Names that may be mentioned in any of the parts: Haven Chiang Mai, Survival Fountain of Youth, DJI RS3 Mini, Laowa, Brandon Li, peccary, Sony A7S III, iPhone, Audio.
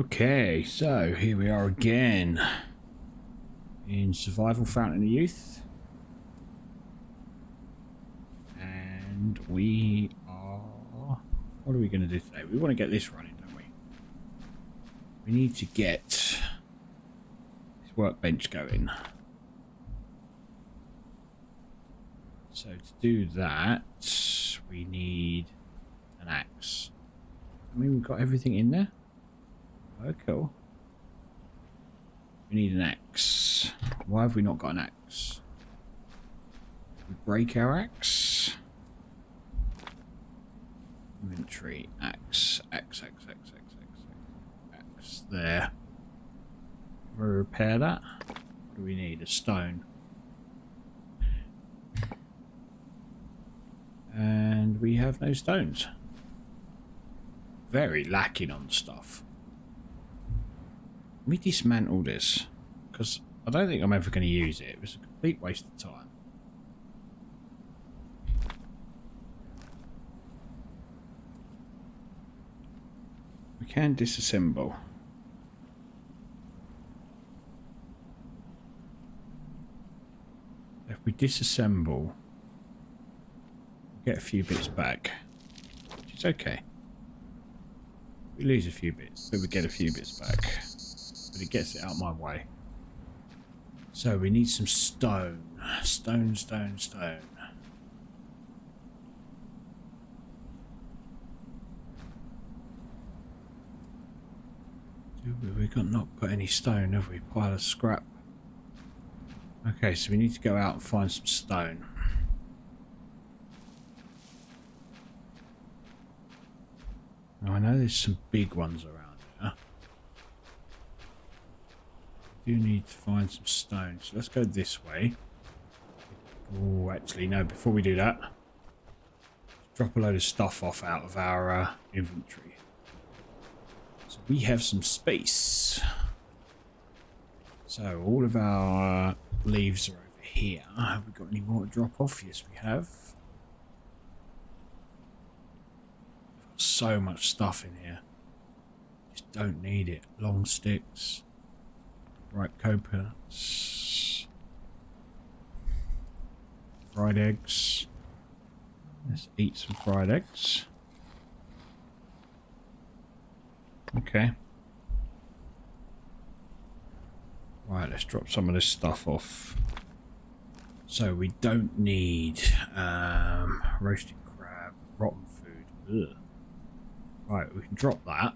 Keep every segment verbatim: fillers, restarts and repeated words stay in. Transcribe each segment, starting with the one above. Okay, so here we are again in Survival Fountain of Youth, and we are, what are we going to do today? We want to get this running, don't we? We need to get this workbench going. So to do that, we need an axe. I mean, we've got everything in there. Oh, cool. We need an axe. Why have we not got an axe? We break our axe. Inventory, axe, axe, axe, axe, axe, axe, axe. There. We'll repair that. What do we need? A stone. And we have no stones. Very lacking on stuff. Let me dismantle this, because I don't think I'm ever going to use it. It was a complete waste of time. We can disassemble. If we disassemble, we get a few bits back, which is okay. We lose a few bits, so we get a few bits back. But it gets it out of my way. So we need some stone. Stone, stone, stone. We've not got any stone, have we? Pile of scrap. Okay, so we need to go out and find some stone. Now I know there's some big ones around. Do need to find some stone, so let's go this way. Oh, actually no, before we do that, drop a load of stuff off out of our uh, inventory, so we have some space. So all of our uh, leaves are over here. Have we got any more to drop off? Yes, we have. We've got so much stuff in here, just don't need it. Long sticks. Ripe coconuts, fried eggs. Let's eat some fried eggs. Okay. Right, let's drop some of this stuff off. So we don't need um, roasted crab, rotten food. Ugh. Right, we can drop that.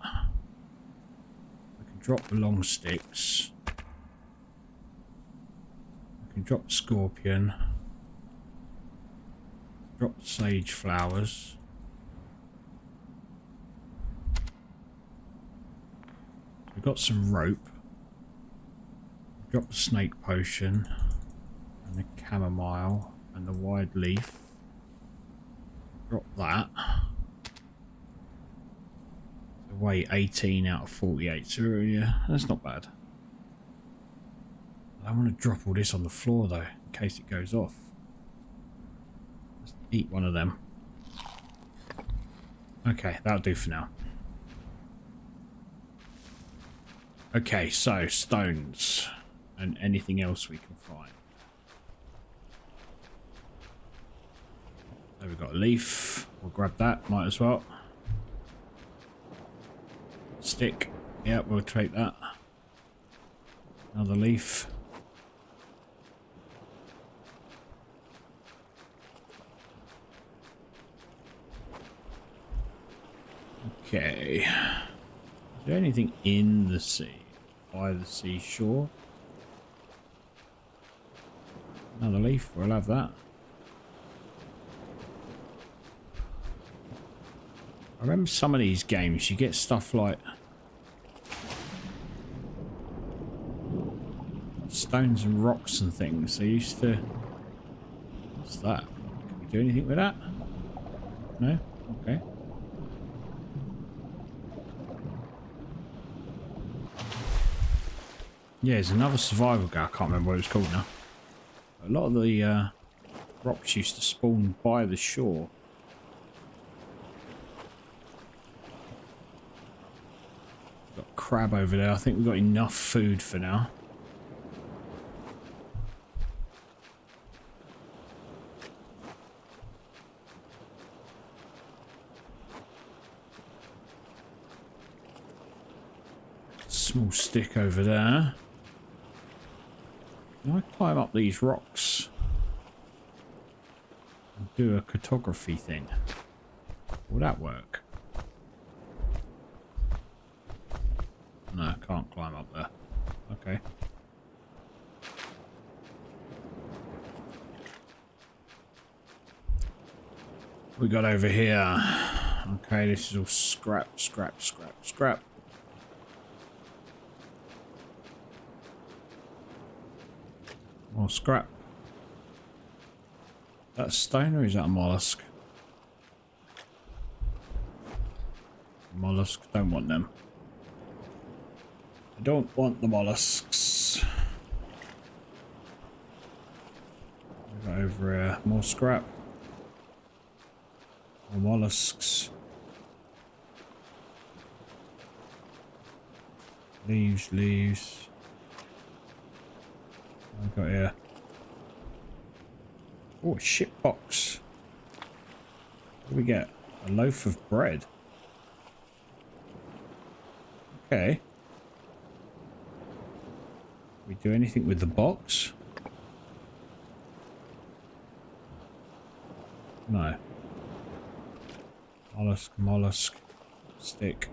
We can drop the long sticks. Drop scorpion, drop sage flowers. We've got some rope. Drop the snake potion and the chamomile and the wide leaf. Drop that. So weight eighteen out of forty-eight. So yeah, that's not bad. I want to drop all this on the floor though, in case it goes off. Let's eat one of them. Okay, that'll do for now. Okay, so stones and anything else we can find. So we've got a leaf. We'll grab that, might as well. Stick. Yeah, we'll take that. Another leaf. Okay, is there anything in the sea, by the seashore? Another leaf, we'll have that. I remember some of these games, you get stuff like stones and rocks and things. They used to... What's that? Can we do anything with that? No? Okay. Yeah, there's another survival guy. I can't remember what it was called now. A lot of the uh, rocks used to spawn by the shore. Got crab over there. I think we've got enough food for now. Small stick over there. Can I climb up these rocks? And do a cartography thing. Will that work? No, I can't climb up there. Okay. We got over here. Okay, this is all scrap, scrap, scrap, scrap. More scrap. That's stone, or is that a mollusk? Mollusk, don't want them. I don't want the mollusks. Over here, more scrap. More mollusks. Leaves, leaves. I've got here. Oh, a ship box. What do we get? A loaf of bread. Okay. We do anything with the box? No. Mollusk, mollusk, stick.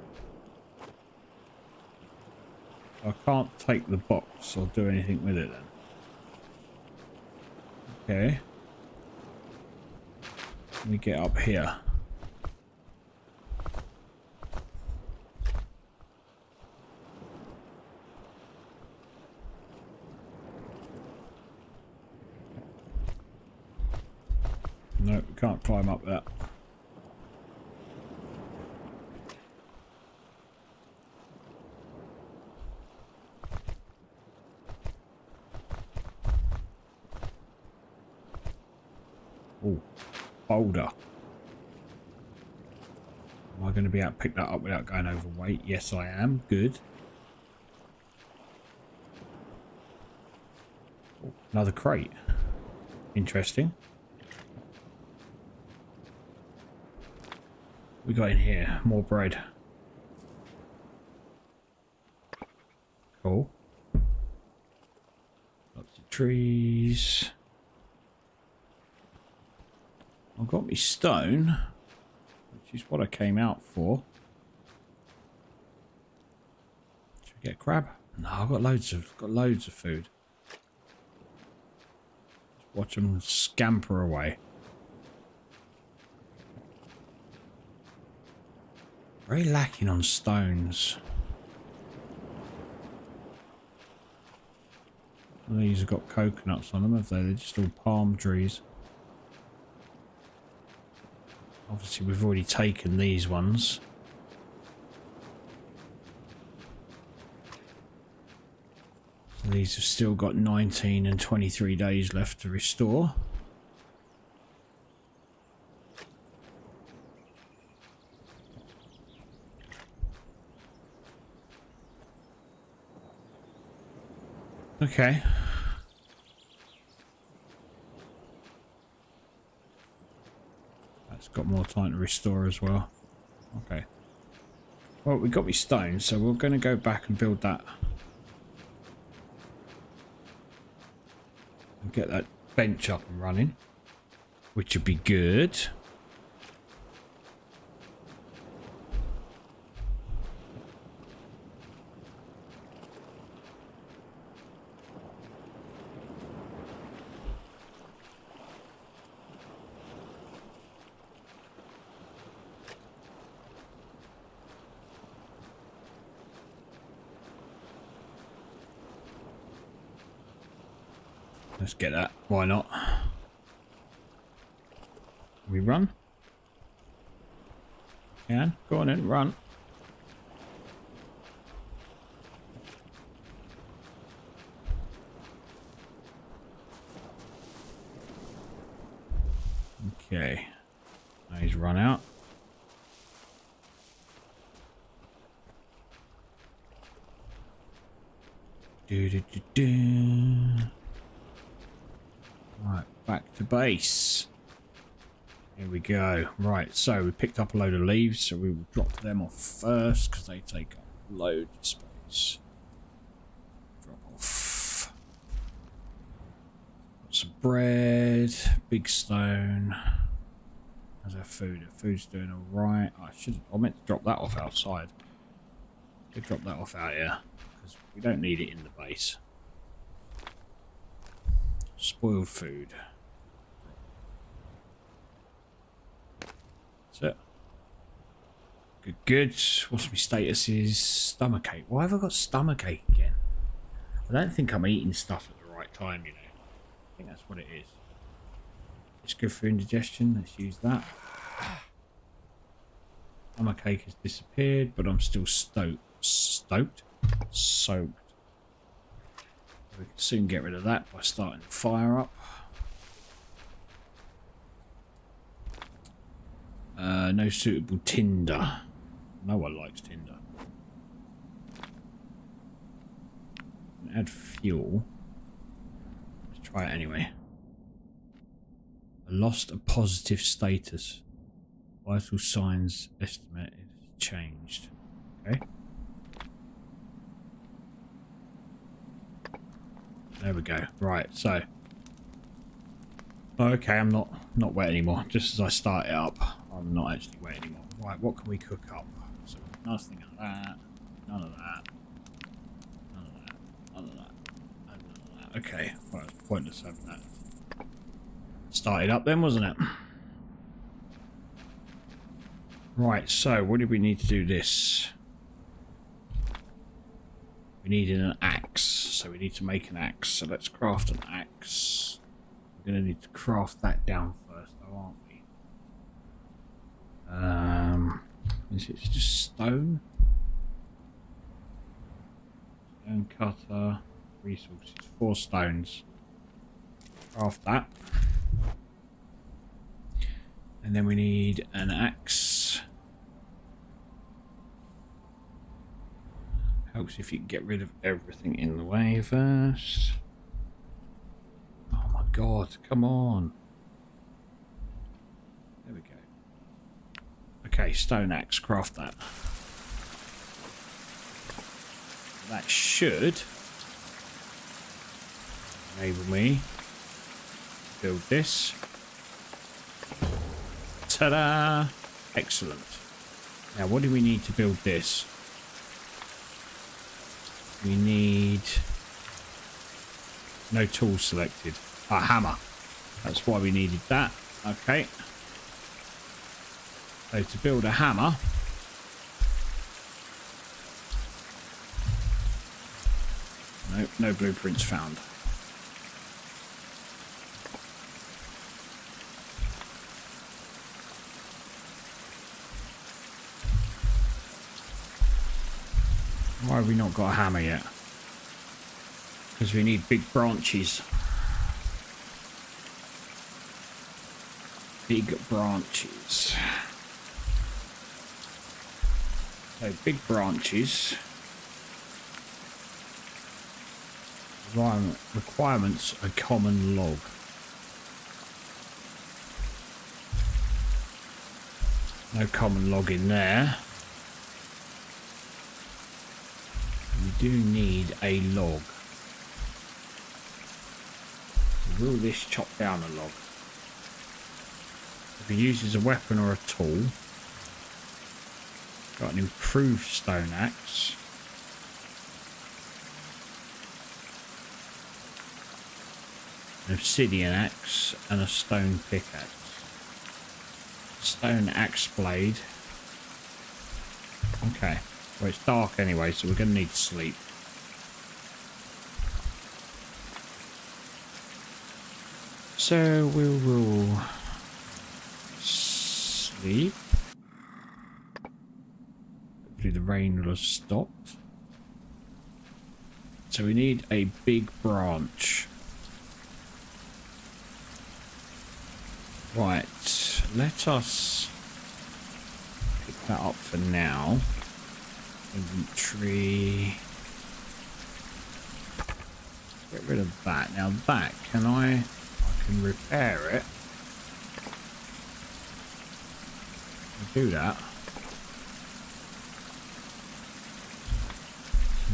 I can't take the box or do anything with it then. Okay. Let me get up here. No, can't climb up that. Oh, boulder. Am I going to be able to pick that up without going overweight? Yes, I am. Good. Oh, another crate. Interesting. We got in here more bread. Cool. Lots of trees. I've got me stone, which is what I came out for. Should we get a crab? No, I've got loads of got loads of food. Just watch them scamper away. Very lacking on stones. None of these have got coconuts on them, have they? They're just all palm trees. Obviously, we've already taken these ones. So these have still got nineteen and twenty-three days left to restore. Okay. That's got more time to restore as well. Okay. Well, we got me stone, so we're going to go back and build that. And get that bench up and running. Which would be good. Let's get that. Why not? We run? Yeah, go on in, run. Okay. Now he's run out. Do, do, do, do. Right, back to base. Here we go. Right, so we picked up a load of leaves, so we will drop them off first because they take up a load of space. Drop off. Got some bread, big stone. How's our food? Our food's doing alright. I should. I meant to drop that off outside. Could drop that off out here. We don't need it in the base. Spoiled food. That's it. Good, good. What's my status is? Stomachache. Why have I got stomachache again? I don't think I'm eating stuff at the right time, you know. I think that's what it is. It's good for indigestion. Let's use that. Stomachache has disappeared, but I'm still stoked. Stoked? Soaked. We can soon get rid of that by starting the fire up. Uh, no suitable tinder. No one likes tinder. Add fuel. Let's try it anyway. I lost a positive status. Vital signs estimate is changed. Okay. There we go. Right, so okay, I'm not not wet anymore. Just as I start it up, I'm not actually wet anymore. Right, what can we cook up? So nothing like that. None of that. None of that. None of that. None of that. Okay. Well, it's pointless having that. Started up then, wasn't it? Right. So, what do we need to do this? We need an axe, so we need to make an axe. So let's craft an axe. We're going to need to craft that down first, though, aren't we? Um, is it just stone? Stone cutter, resources, four stones. Craft that. And then we need an axe. Helps if you can get rid of everything in the way first. Oh my god, come on. There we go. Okay, stone axe, craft that. That should enable me to build this. Ta-da! Excellent. Now, what do we need to build this? We need no tool selected. A hammer. That's why we needed that. Okay. So to build a hammer, nope, no blueprints found. Why have we not got a hammer yet? Because we need big branches. Big branches. So big branches. Requirements: a common log. No common log in there. Do need a log. So will this chop down a log? If it uses a weapon or a tool, got an improved stone axe. An obsidian axe and a stone pickaxe. Stone axe blade. Okay. Well, it's dark anyway, so we're going to need to sleep. So we will sleep. Hopefully the rain will have stopped. So we need a big branch. Right, let us pick that up for now. Inventory. rid of that. Now that, can I, I can repair it. I'll do that.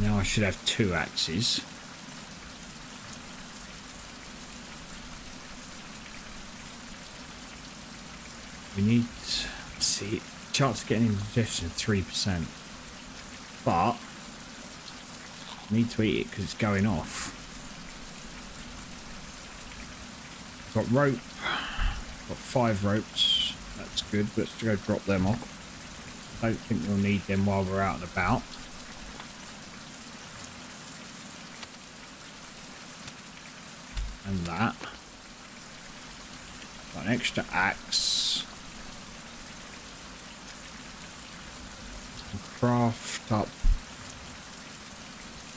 Now I should have two axes. We need, see, chance of getting indigestion three percent. But, need to eat it because it's going off. Got rope. Got five ropes. That's good. Let's go drop them off. I don't think we'll need them while we're out and about. And that. Got an extra axe. Craft up.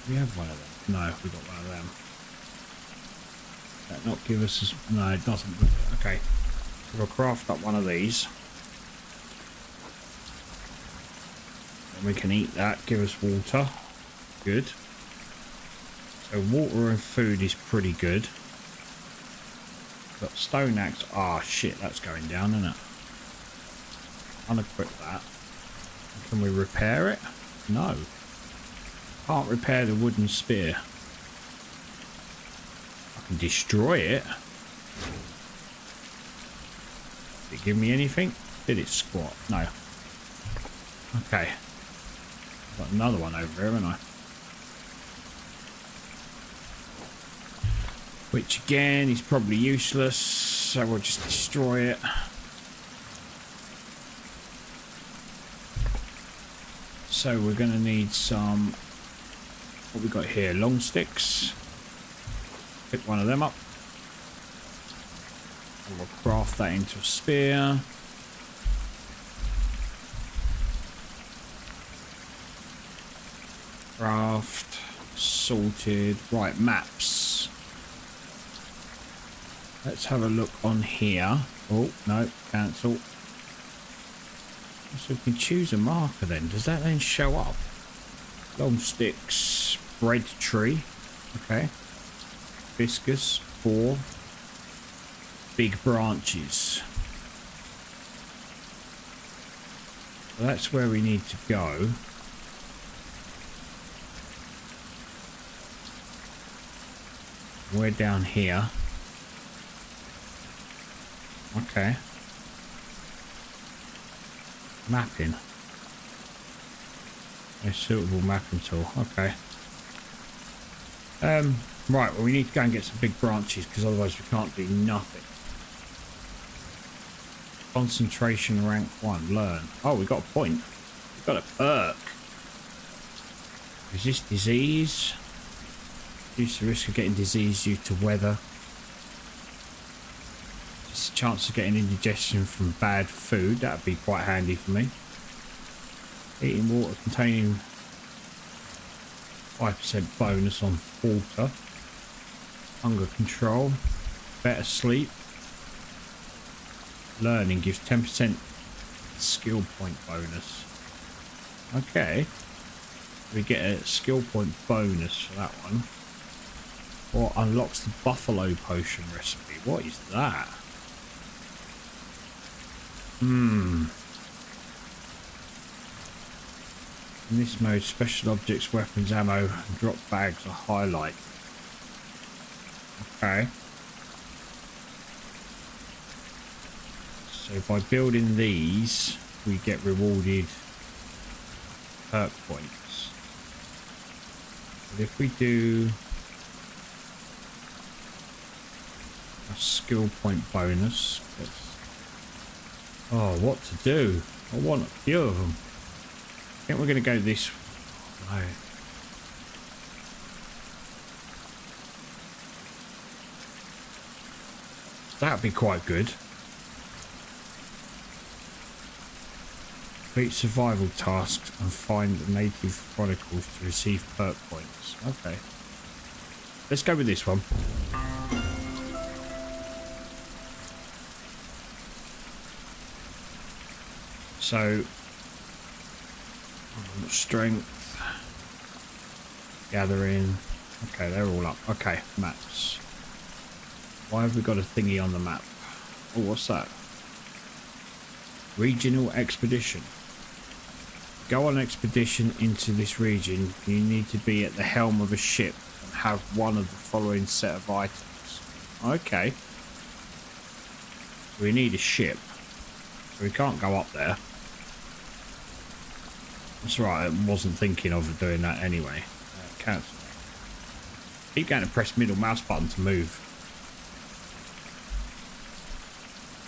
Do we have one of them? No, we got one of them. That not give us as, no, it doesn't. Okay, so we'll craft up one of these. And we can eat that. Give us water. Good. So water and food is pretty good. Got stone axe. Ah, shit, that's going down, isn't it? Unequip that. Can we repair it? No. Can't repair the wooden spear. I can destroy it. Did it give me anything? Did it squat? No. Okay. I've got another one over here, haven't I? Which again is probably useless, so we'll just destroy it. So we're going to need some, what we got here, long sticks. Pick one of them up. And we'll craft that into a spear. Craft, sorted, right, maps. Let's have a look on here. Oh, no, cancel. So we can choose a marker then. Does that then show up? Long sticks, bread tree. Okay. Viscous, four. Big branches. Well, that's where we need to go. We're down here. Okay. Mapping. A suitable mapping tool. Okay. Um, right, well, we need to go and get some big branches because otherwise we can't do nothing. Concentration rank one. Learn. Oh, we got a point. We got a perk. Resist disease. Reduce the risk of getting disease due to weather. Chance of getting indigestion from bad food, that would be quite handy for me. Eating water containing five percent bonus on water. Hunger control, better sleep. Learning gives ten percent skill point bonus. Okay, we get a skill point bonus for that one. Or unlocks the buffalo potion recipe. What is that? Hmm. In this mode, special objects, weapons, ammo, and drop bags are highlight. Okay. So by building these, we get rewarded perk points. But if we do a skill point bonus, let's oh, what to do? I want a few of them. I think we're going to go this way. That'd be quite good. Complete survival tasks and find the native chronicles to receive perk points. Okay. Let's go with this one. So, strength, gathering, Okay, they're all up. Okay, maps. Why have we got a thingy on the map? Oh, what's that? Regional expedition. Go on expedition into this region. You need to be at the helm of a ship and have one of the following set of items. Okay. We need a ship. So we can't go up there. That's right, I wasn't thinking of doing that anyway. Uh, cancel. Keep going to press middle mouse button to move.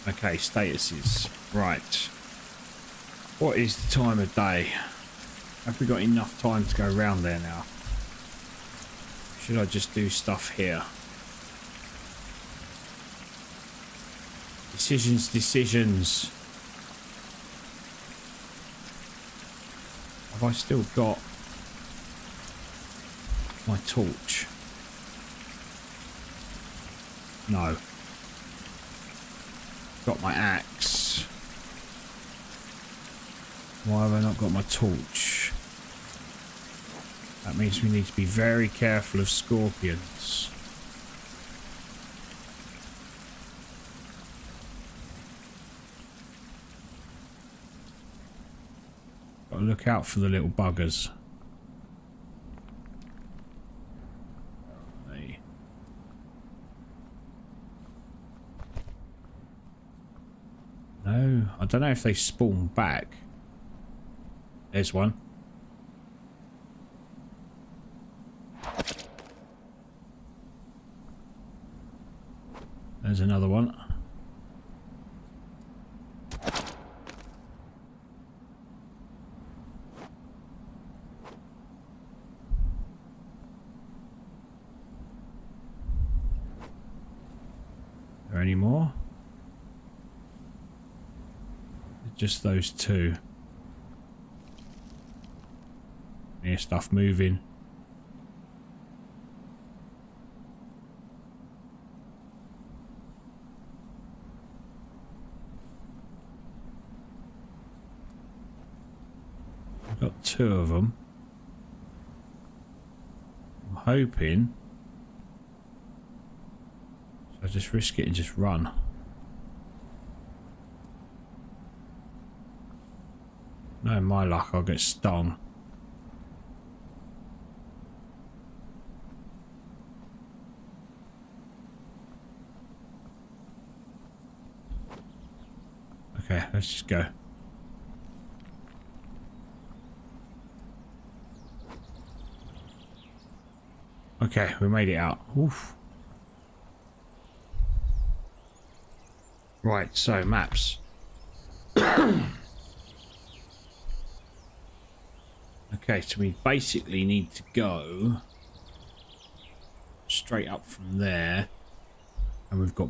Okay, statuses. Right. What is the time of day? Have we got enough time to go around there now? Should I just do stuff here? Decisions, decisions. Have I still got my torch? No. Got my axe. Why have I not got my torch? That means we need to be very careful of scorpions. Gotta look out for the little buggers. No, I don't know if they spawn back. There's one. There's another one. Are there any more? Just those two. Hear stuff moving. I've got two of them. I'm hoping. So I just risk it and just run. No, my luck, I'll get stung. Okay, let's just go. Okay, we made it out. Oof. Right, so maps. Okay, so we basically need to go straight up from there, and we've got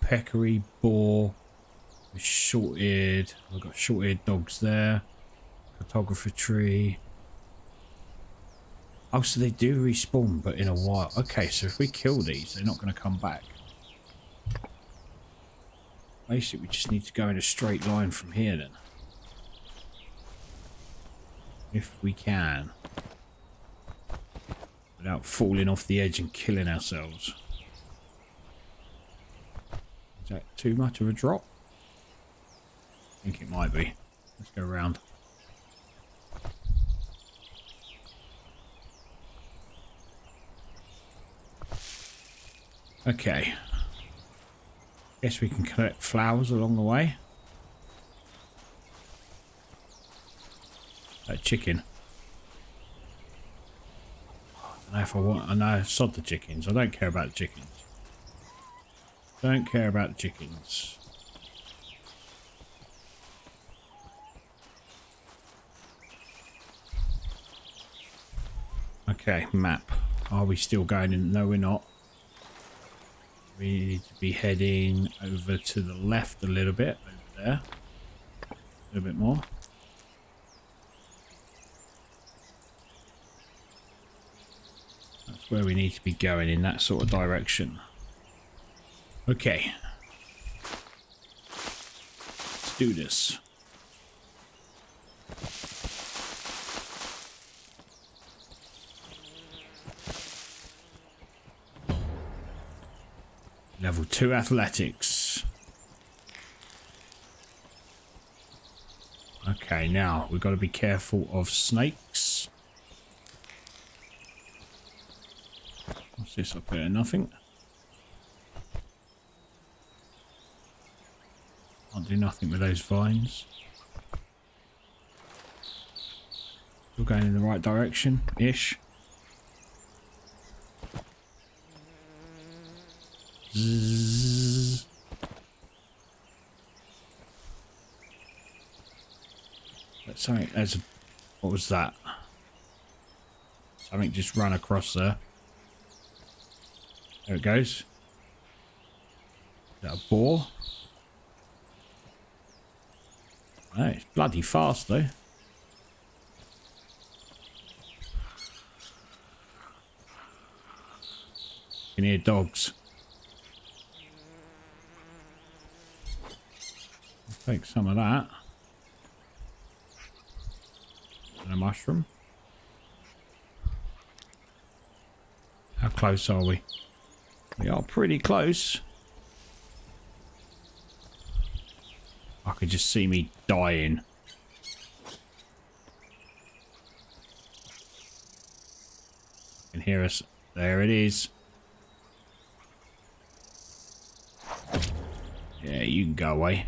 peccary, boar, we've short-eared, we've got short-eared dogs there, cartographer tree. Oh, so they do respawn, but in a while. Okay, so if we kill these, they're not going to come back. Basically, we just need to go in a straight line from here then. If we can, without falling off the edge and killing ourselves. Is that too much of a drop? I think it might be. Let's go around. Okay. Guess we can collect flowers along the way. That chicken. I don't know if I want. I know, sod the chickens. I don't care about the chickens. Don't care about the chickens. Okay, map. Are we still going in? No, we're not. We need to be heading over to the left a little bit. Over there. A little bit more. Where we need to be going in that sort of direction. Okay. Let's do this. Level two athletics. Okay, now we've got to be careful of snakes. What's this up here? Nothing. Can't do nothing with those vines. We're going in the right direction, ish. Zzz. Something. There's a, what was that? Something just ran across there. There it goes. Is that a boar? Oh, it's bloody fast though. You can hear dogs. I'll take some of that. And a mushroom. How close are we? We are pretty close. I could just see me dying. I can hear us. There it is. Yeah, you can go away.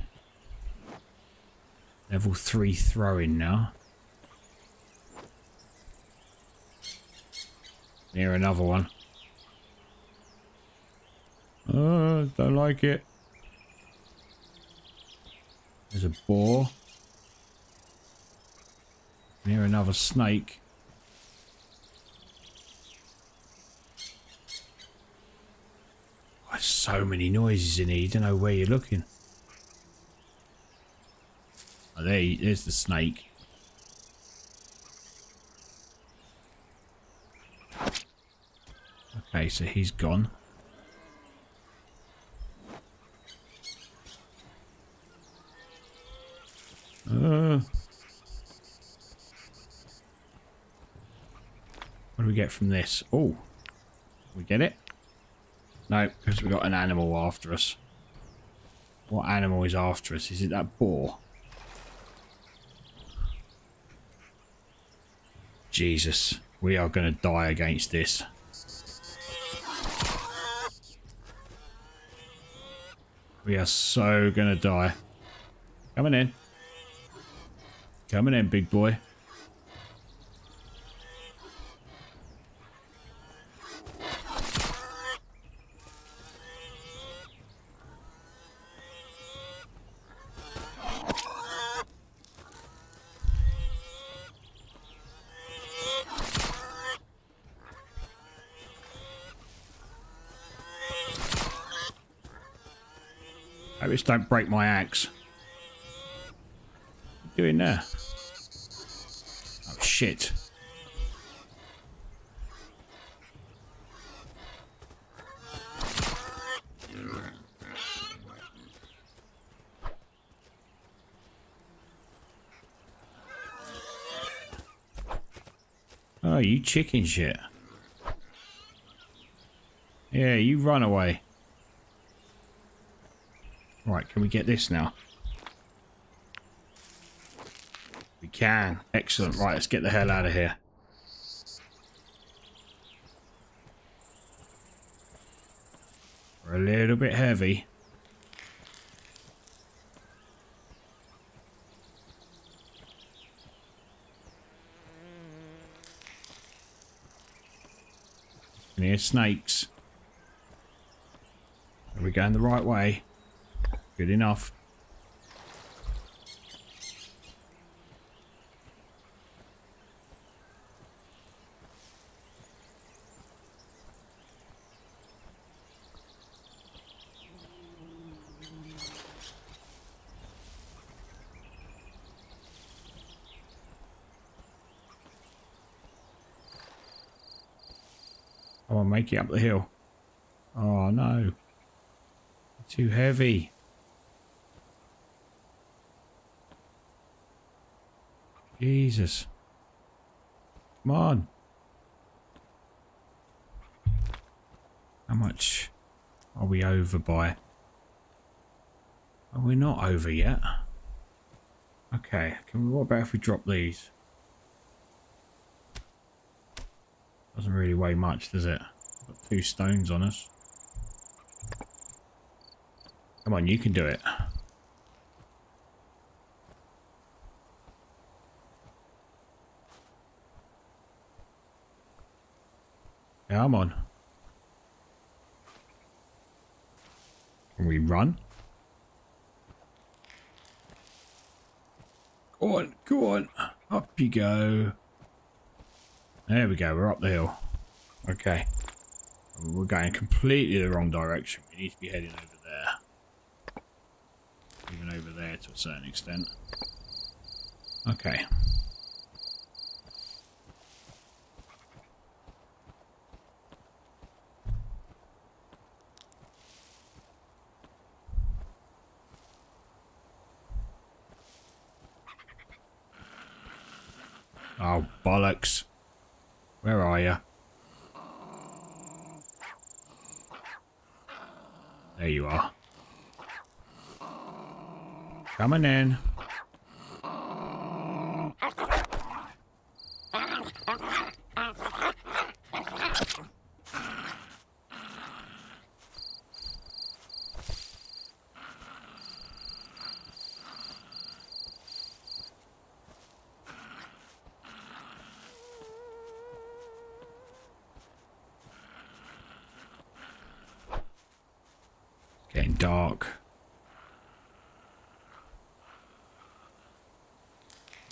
Level three throwing now. Near another one. Oh, don't like it. There's a boar. Near another snake. Oh, there's so many noises in here. You don't know where you're looking. Oh, there you, there's the snake. Okay, so he's gone. Uh, what do we get from this? Oh, we get it? No, because we got an animal after us. What animal is after us? Is it that boar? Jesus, we are going to die against this. We are so gonna die. Coming in. Coming in, big boy. Just don't break my axe. What are you doing there? Oh shit. Oh, you chicken shit. Yeah, you run away. Right, can we get this now? We can. Excellent. Right, let's get the hell out of here. We're a little bit heavy. And here's snakes. Are we going the right way? Good enough. I want to make it up the hill. Oh no. Too heavy. Jesus. Come on. How much? are we over by? Oh, we're not over yet. Okay, can we, what about if we drop these? Doesn't really weigh much, does it? Got two stones on us. Come on, you can do it. Yeah, I'm on. Can we run? Go on, go on. Up you go. There we go, we're up the hill. Okay. We're going completely the wrong direction. We need to be heading over there. Even over there to a certain extent. Okay. Oh, bollocks. Where are you? There you are. Coming in. Getting dark.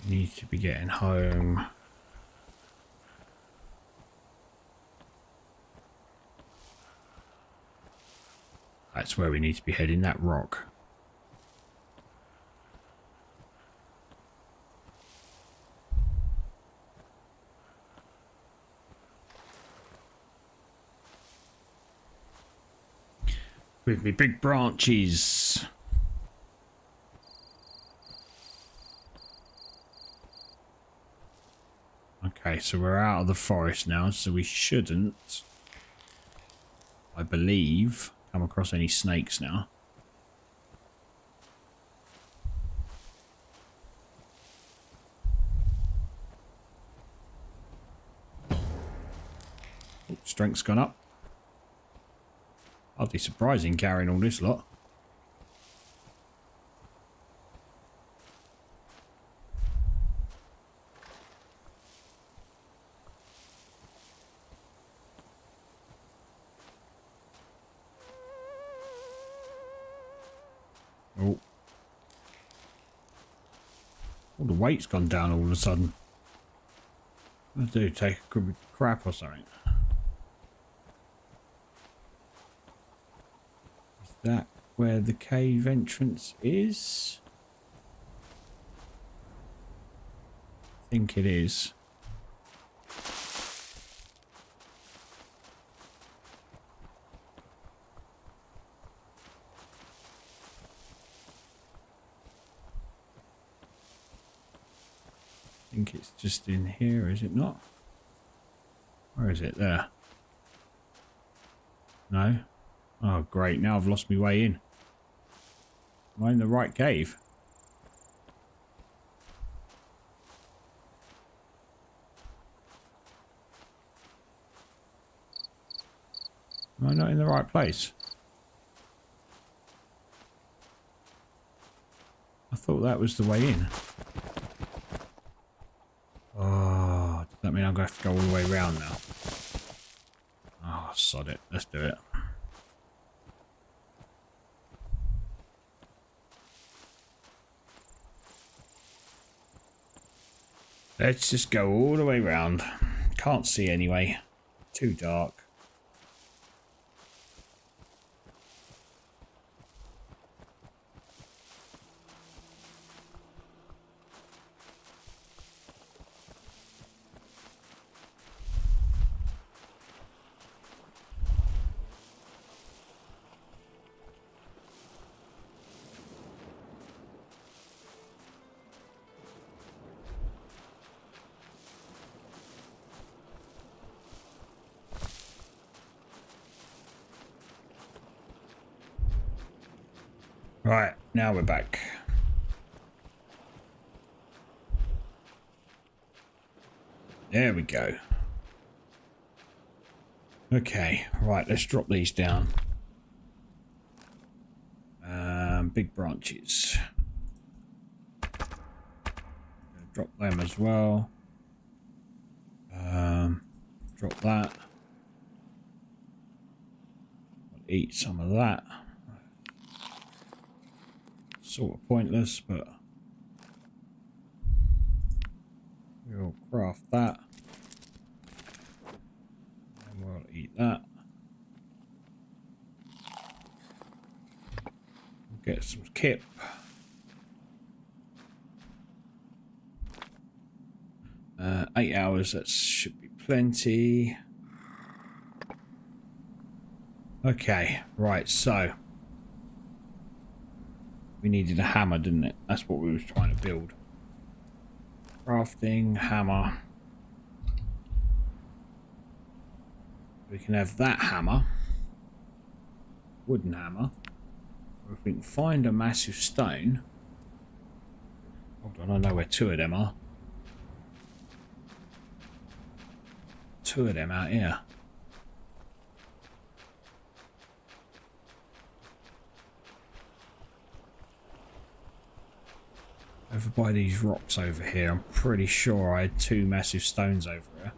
Need to be getting home. That's where we need to be heading, that rock. With me big branches. Okay, so we're out of the forest now, so we shouldn't, I believe, come across any snakes now. Oh, strength's gone up. Hardly surprising carrying all this lot. Oh. All the weight's gone down all of a sudden. I do take a crap or something. That where the cave entrance is? I think it is. I think it's just in here, is it not? Where is it? There. No? Oh, great. Now I've lost my way in. Am I in the right cave? Am I not in the right place? I thought that was the way in. Oh, does that mean I'm going to have to go all the way around now? Oh, sod it. Let's do it. Let's just go all the way round. Can't see anyway. Too dark. Right, now we're back. There we go. Okay, right, let's drop these down. Um, big branches. Drop them as well. Um, drop that. I'll eat some of that. Sort of pointless, but we'll craft that. And we'll eat that. We'll get some kip. Uh, eight hours, that should be plenty. Okay, right, so we needed a hammer, didn't it? That's what we were trying to build. Crafting, hammer. We can have that hammer. Wooden hammer. Or if we can find a massive stone. Hold on, I know where two of them are. Two of them out here. Over by these rocks over here, I'm pretty sure I had two massive stones over here.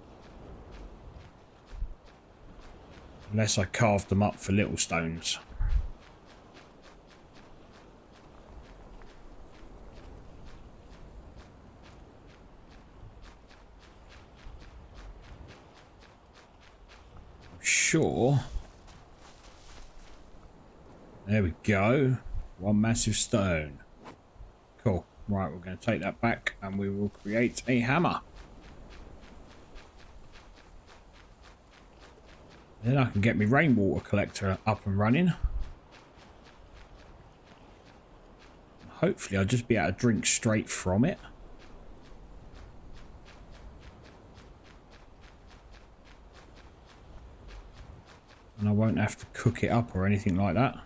Unless I carved them up for little stones. Sure. There we go. One massive stone. Cool. Right, we're going to take that back and we will create a hammer. Then I can get my rainwater collector up and running. Hopefully I'll just be able to drink straight from it. And I won't have to cook it up or anything like that.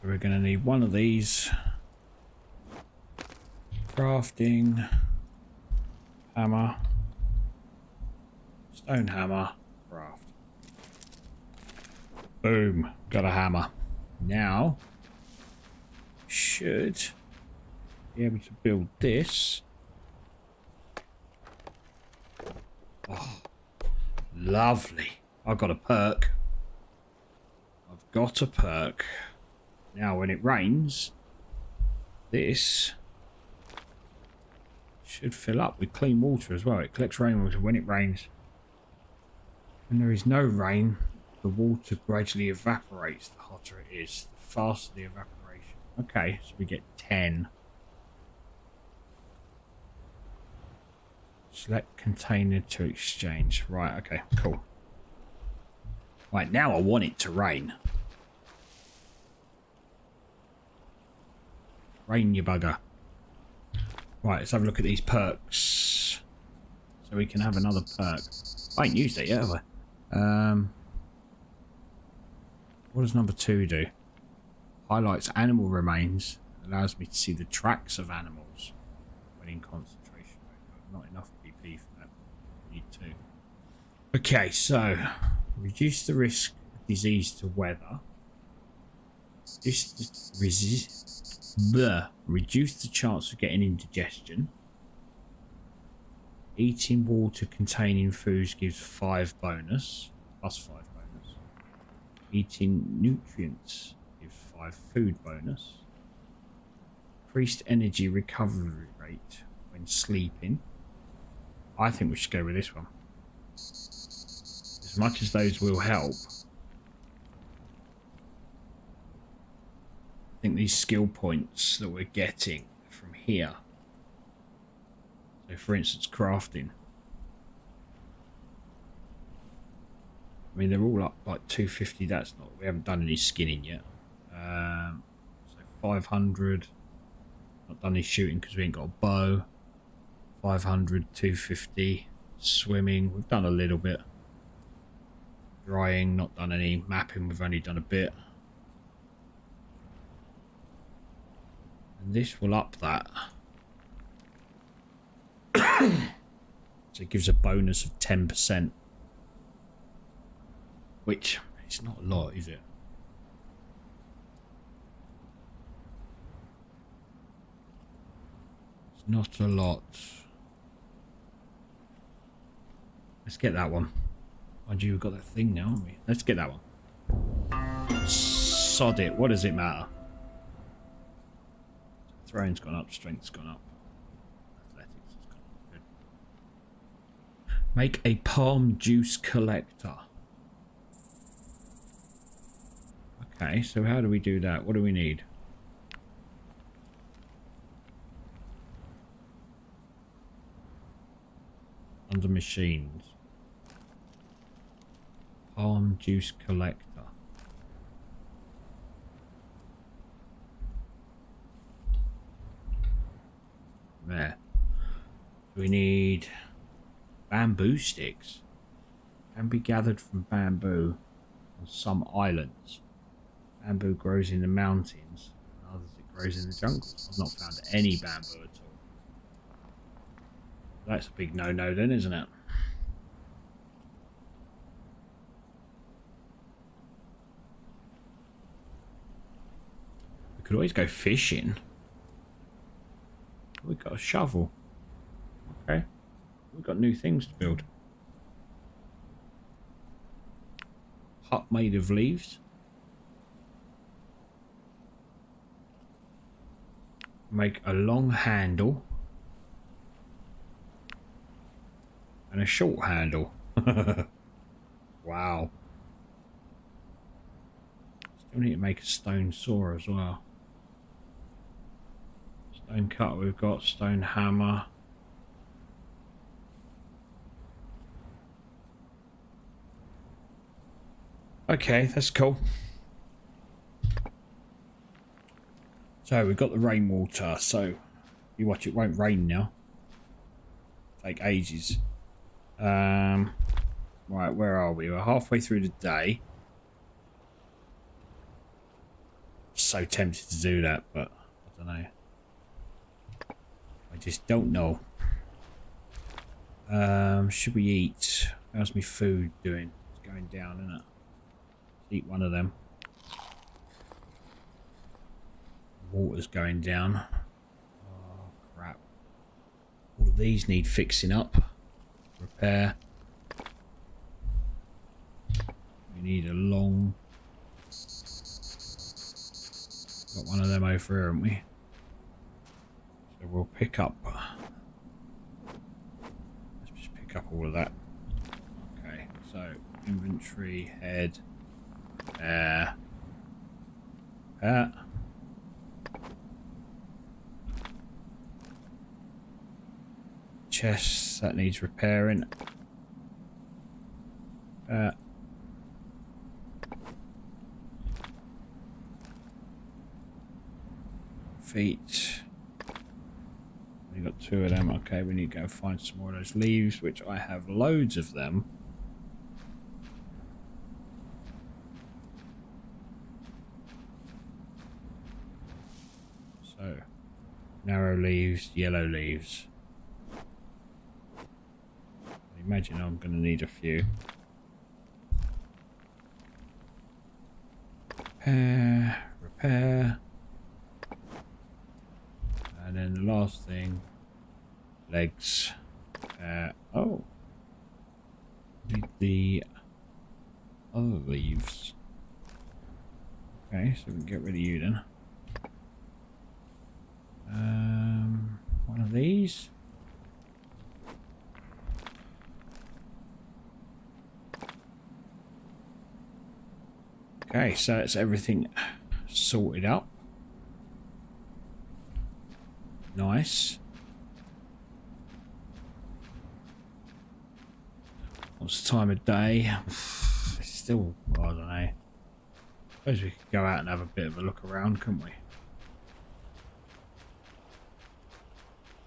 So we're going to need one of these. Crafting. Hammer. Stone hammer. Craft. Boom. Got a hammer. Now should be able to build this. Oh, lovely. I've got a perk. I've got a perk. Now when it rains, this should fill up with clean water as well. It collects rainwater when it rains. When there is no rain, the water gradually evaporates. The hotter it is, the faster the evaporation. Okay, so we get ten. Select container to exchange. Right, okay, cool. Right, now I want it to rain. Rain, you bugger. Right, let's have a look at these perks. So we can have another perk. I ain't used it yet, have I? Um, what does number two do? Highlights animal remains, allows me to see the tracks of animals when in concentration mode. Not enough P P for that. We need two. Okay, so reduce the risk of disease to weather. Reduce the, resist, bleh, reduce the chance of getting indigestion. Eating water containing foods gives five bonus, plus five bonus. Eating nutrients. Food bonus. Increased energy recovery rate when sleeping. I think we should go with this one. As much as those will help, I think these skill points that we're getting from here. So for instance, crafting. I mean, they're all up like two fifty. That's not, we haven't done any skinning yet. Um, so five hundred, not done his shooting because we ain't got a bow. five hundred, two fifty. Swimming, we've done a little bit. Drying, not done any. Mapping, we've only done a bit. And this will up that. So it gives a bonus of ten percent. Which, it's not a lot, is it? It's not a lot. Let's get that one. Mind you, we've got that thing now, haven't we? Let's get that one. Sod it. What does it matter? Throwing's gone up. Strength's gone up. Athletics has gone up. Good. Make a palm juice collector. Okay, so how do we do that? What do we need? Under machines. Palm juice collector. There. We need bamboo sticks. Can be gathered from bamboo on some islands. Bamboo grows in the mountains, and others it grows in the jungle. I've not found any bamboo at all. That's a big no-no then, isn't it? We could always go fishing. We've got a shovel. Okay. We've got new things to build. Hut made of leaves. Make a long handle. And a short handle. Wow. Still need to make a stone saw as well. Stone cutter we've got, stone hammer. Okay, that's cool. So we've got the rainwater, so you watch, it won't rain now. Take ages. Um, right, where are we? We're halfway through the day. So tempted to do that, but I don't know. I just don't know. Um, should we eat? How's my food doing? It's going down, isn't it? Eat one of them. Water's going down. Oh, crap. All of these need fixing up. Repair. We need a long. Got one of them over here, haven't we? So we'll pick up. Let's just pick up all of that. Okay, so inventory, head, air, repair. Chest that needs repairing. Uh, feet. We got two of them. Okay, we need to go find some more of those leaves, which I have loads of them. So, narrow leaves, yellow leaves. Imagine I'm going to need a few. Repair, repair. And then the last thing, legs. Uh, oh. Need the other leaves. Okay, so we can get rid of you then. Um, one of these. Okay, so it's everything sorted out. Nice. What's the time of day? It's still, I don't know. Suppose we could go out and have a bit of a look around, couldn't we?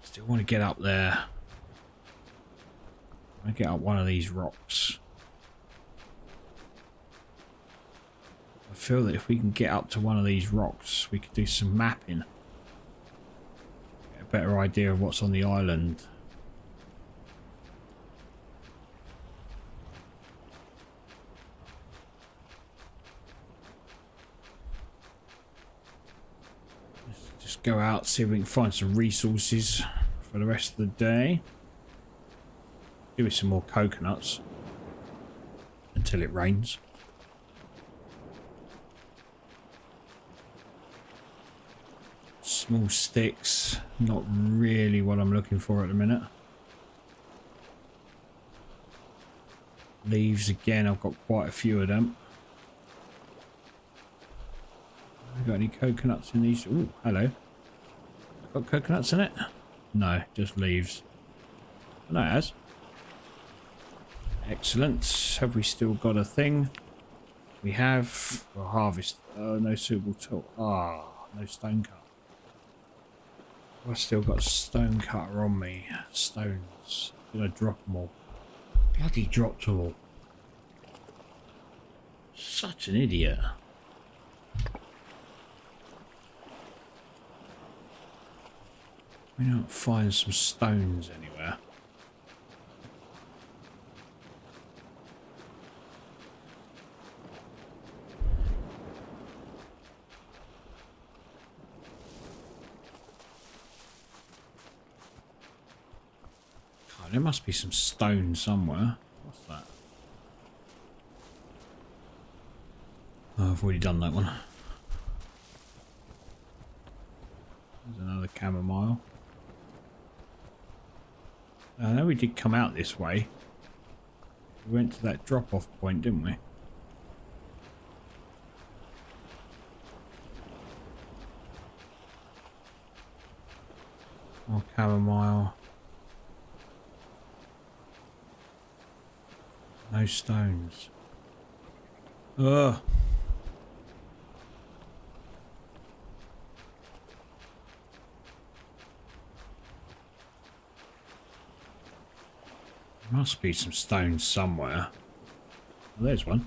Still want to get up there. I'll get up one of these rocks. I feel that if we can get up to one of these rocks, we could do some mapping. Get a better idea of what's on the island. Just go out, see if we can find some resources for the rest of the day. Give us some more coconuts until it rains. Small sticks, not really what I'm looking for at the minute. Leaves again, I've got quite a few of them. Have we got any coconuts in these? Oh, hello. Got coconuts in it? No, just leaves. No, it has. Excellent. Have we still got a thing? We have. We'll harvest. Oh, no suitable tool. Ah, oh, no stone cutter. I've still got a stone cutter on me. Stones. Did I drop them all? Bloody dropped them all. Such an idiot. We don't find some stones anywhere. There must be some stone somewhere. What's that? Oh, I've already done that one. There's another chamomile. I know we did come out this way. We went to that drop-off point, didn't we? More chamomile. No stones. Ugh. Must be some stones somewhere. Well, there's one.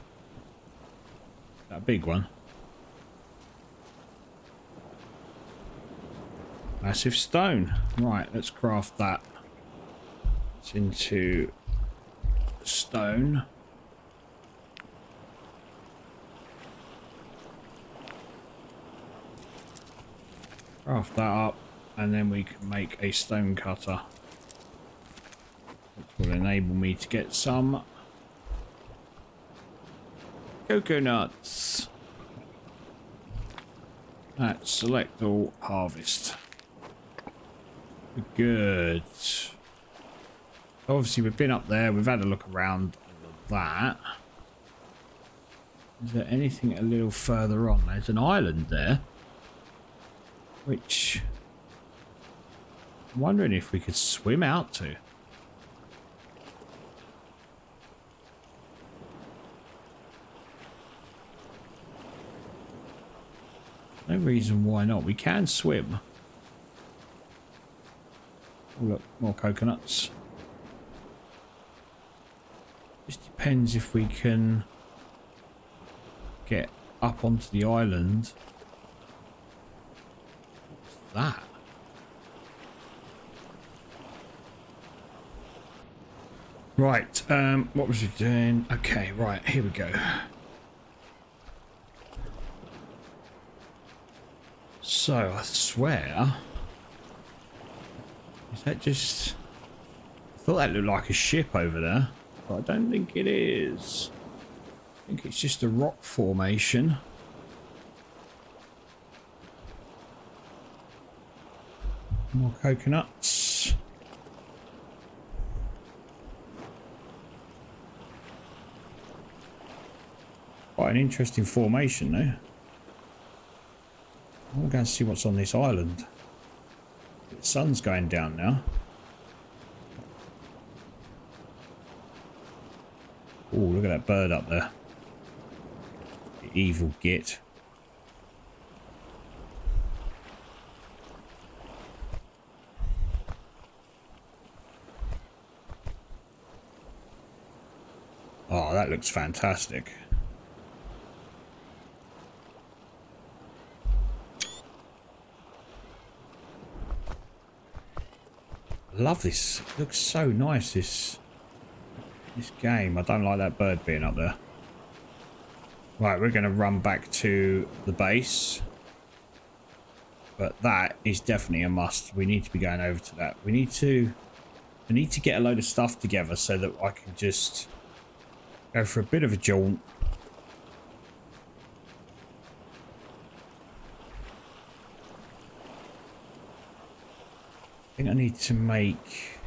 That big one. Massive stone. Right, let's craft that. It's into... stone. Craft that up and then we can make a stone cutter, which will enable me to get some coconuts. Let's select all, harvest. Good. Obviously we've been up there, we've had a look around at that. Is there anything a little further on? There's an island there. Which I'm wondering if we could swim out to. No reason why not. We can swim. Oh look, more coconuts. Just depends if we can get up onto the island. What's that? Right, um, what was it doing? Okay, right, here we go. So, I swear... Is that just... I thought that looked like a ship over there. But I don't think it is. I think it's just a rock formation. More coconuts. Quite an interesting formation though. I'm going to go and see what's on this island. The sun's going down now. Oh, look at that bird up there. The evil git. Oh, that looks fantastic. Love this. It looks so nice, this this game. I don't like that bird being up there. Right, we're going to run back to the base. But that is definitely a must. We need to be going over to that. We need to we need to get a load of stuff together so that I can just go for a bit of a jaunt. I think I need to make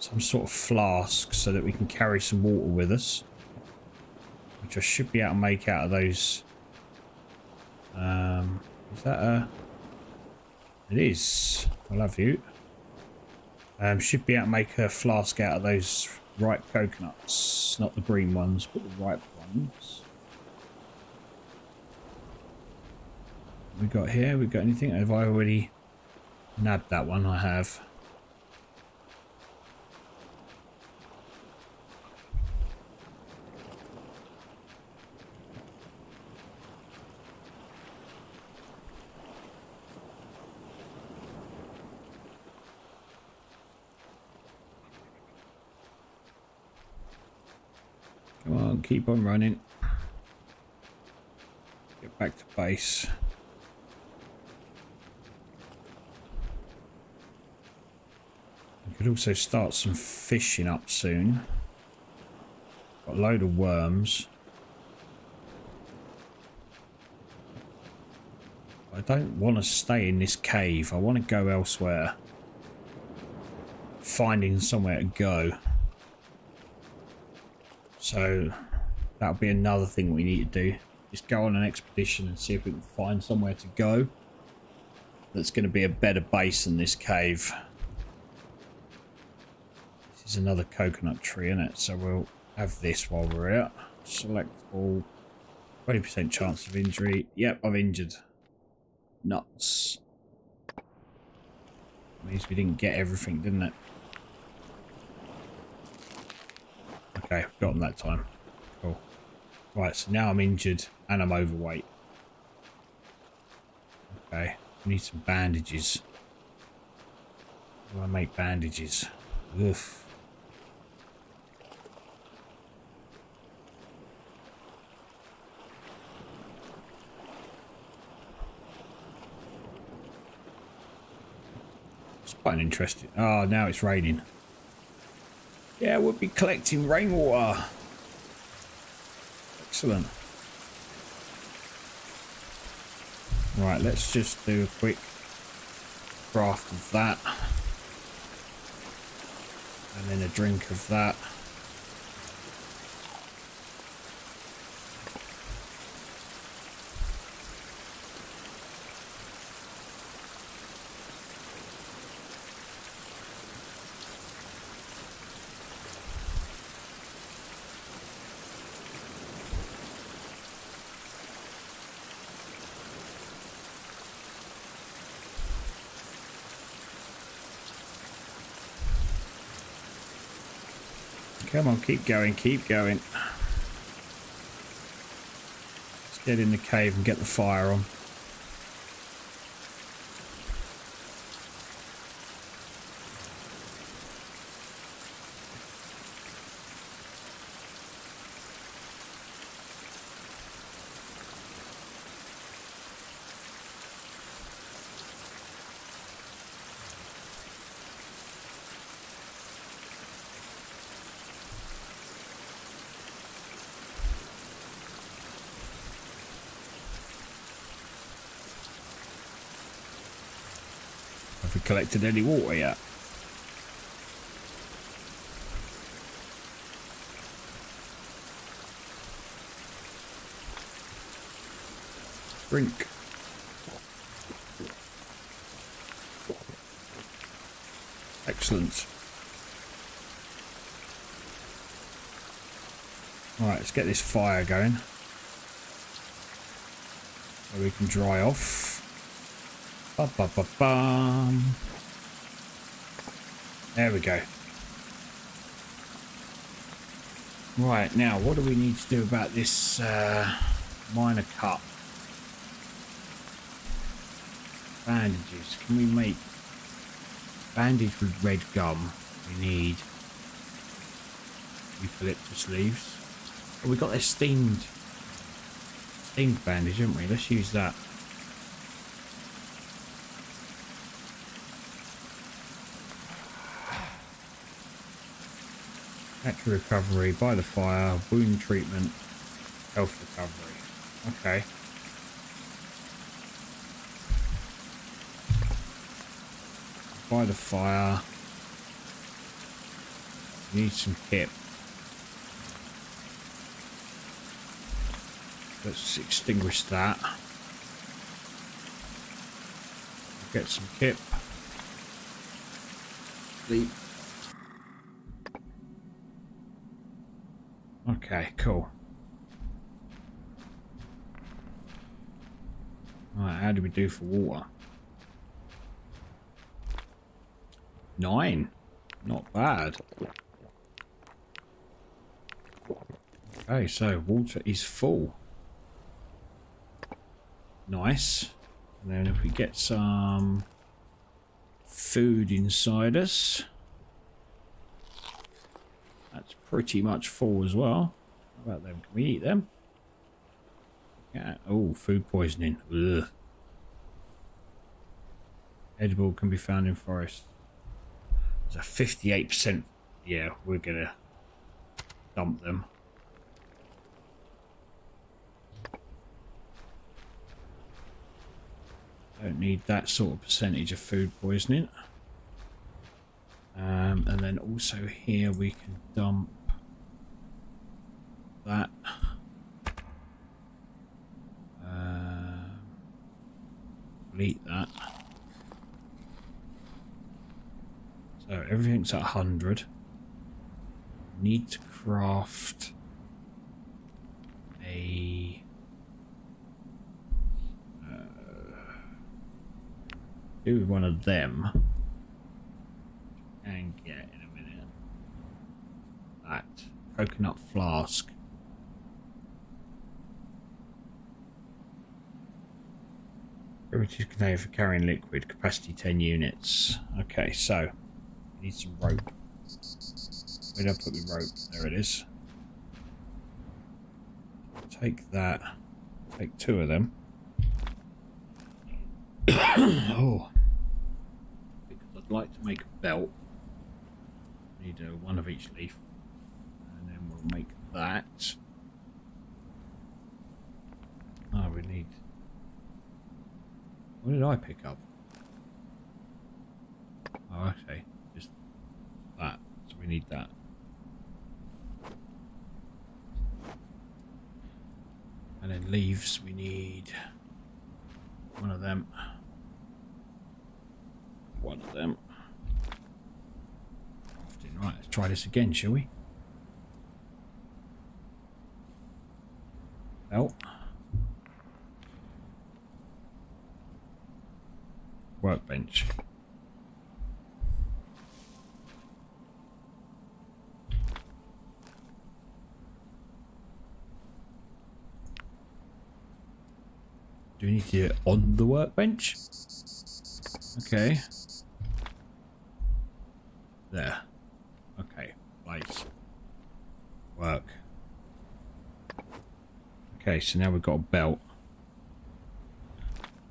some sort of flask so that we can carry some water with us, which I should be able to make out of those. Um, is that a? It is. I love you. Um, should be able to make a flask out of those ripe coconuts, not the green ones, but the ripe ones. What we got here? We got anything? Have I already? Nabbed that one. I have. Come on, keep on running. Get back to base. Could also start some fishing up soon. Got a load of worms. I don't want to stay in this cave. I want to go elsewhere. Finding somewhere to go. So that'll be another thing we need to do. Just go on an expedition and see if we can find somewhere to go. That's going to be a better base than this cave. There's another coconut tree in it, so we'll have this while we're out. Select all. twenty percent chance of injury. Yep, I've injured. Nuts. Means we didn't get everything, didn't it? Okay, I've gotten that time. Cool. Right, so now I'm injured and I'm overweight. Okay, we need some bandages. How do I make bandages? Oof. Quite an interesting. Oh, now it's raining. Yeah, we'll be collecting rainwater. Excellent. Right, let's just do a quick craft of that. And then a drink of that. Come on, keep going, keep going. Let's get in the cave and get the fire on. Collected any water yet? Drink. Excellent. All right, let's get this fire going so we can dry off. Ba, ba, ba, bum. There we go. Right, now what do we need to do about this uh, minor cut? Bandages. Can we make bandage with red gum? We need eucalyptus leaves. Oh, we got this steamed steamed bandage, haven't we? Let's use that. Natural recovery, by the fire, wound treatment, health recovery. Okay. By the fire. Need some hip. Let's extinguish that. Get some kip. Sleep. Okay, cool. Alright, how do we do for water? Nine. Not bad. Okay, so water is full. Nice. And then if we get some food inside us, that's pretty much full as well. How about them? Can we eat them? Yeah. Oh, food poisoning. Ugh. Edible can be found in forests. There's a fifty-eight percent. Yeah, we're gonna dump them. Don't need that sort of percentage of food poisoning. Um, and then also here we can dump that. Uh, delete that. So everything's at one hundred. Need to craft a... do one of them and get in a minute that coconut flask. Primitive container for carrying liquid, capacity ten units. Okay, so we need some rope. Where did I put the rope? There it is. Take that, take two of them. Oh, I'd like to make a belt. Need uh, one of each leaf, and then we'll make that. Oh, we need. What did I pick up? Oh, okay, just that. So we need that. And then leaves, we need one of them. One of them. Right, let's try this again, shall we? Oh. Workbench. Do we need to do it on the workbench? Okay. There. Okay. Place. Work. Okay, so now we've got a belt.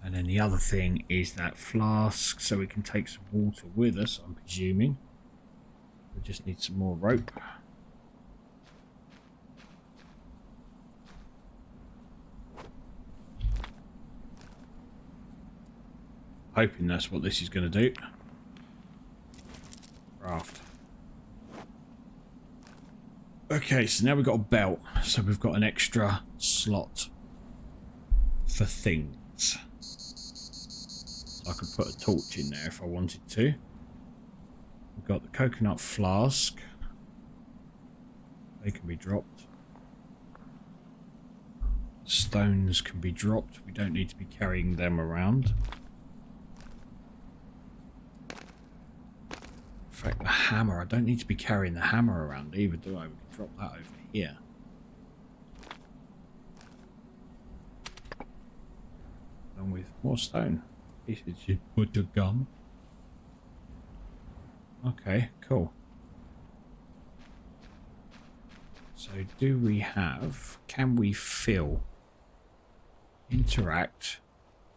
And then the other thing is that flask, so we can take some water with us, I'm presuming. We just need some more rope. Hoping that's what this is going to do. Raft. Okay, so now we've got a belt, so we've got an extra slot for things. So I could put a torch in there if I wanted to. We've got the coconut flask. They can be dropped. Stones can be dropped. We don't need to be carrying them around. fact, the hammer. I don't need to be carrying the hammer around either, do I? We can drop that over here. Along with more stone. Pieces you put the gum. Okay, cool. So do we have... Can we fill... Interact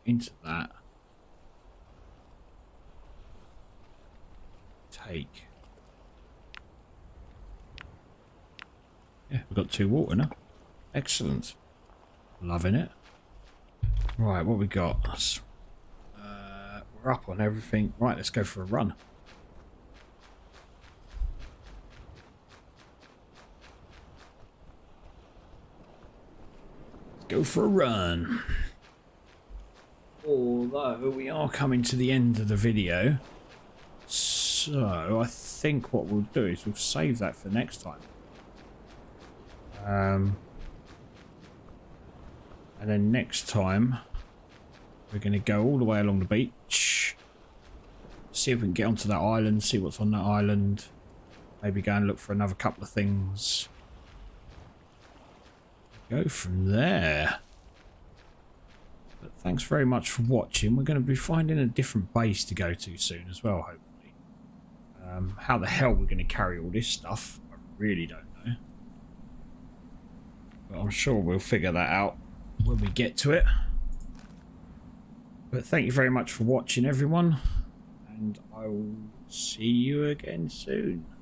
into that. Take. Yeah, we've got two water now. Excellent. Loving it. Right, what we got? Uh, we're up on everything. Right, let's go for a run. Let's go for a run. Although we are coming to the end of the video. So, I think what we'll do is we'll save that for next time. Um, and then next time, we're going to go all the way along the beach. See if we can get onto that island, see what's on that island. Maybe go and look for another couple of things. Go from there. But thanks very much for watching. We're going to be finding a different base to go to soon as well, hopefully. Um, how the hell we're going to carry all this stuff, I really don't know. But I'm sure we'll figure that out when we get to it. But thank you very much for watching, everyone. And I will see you again soon.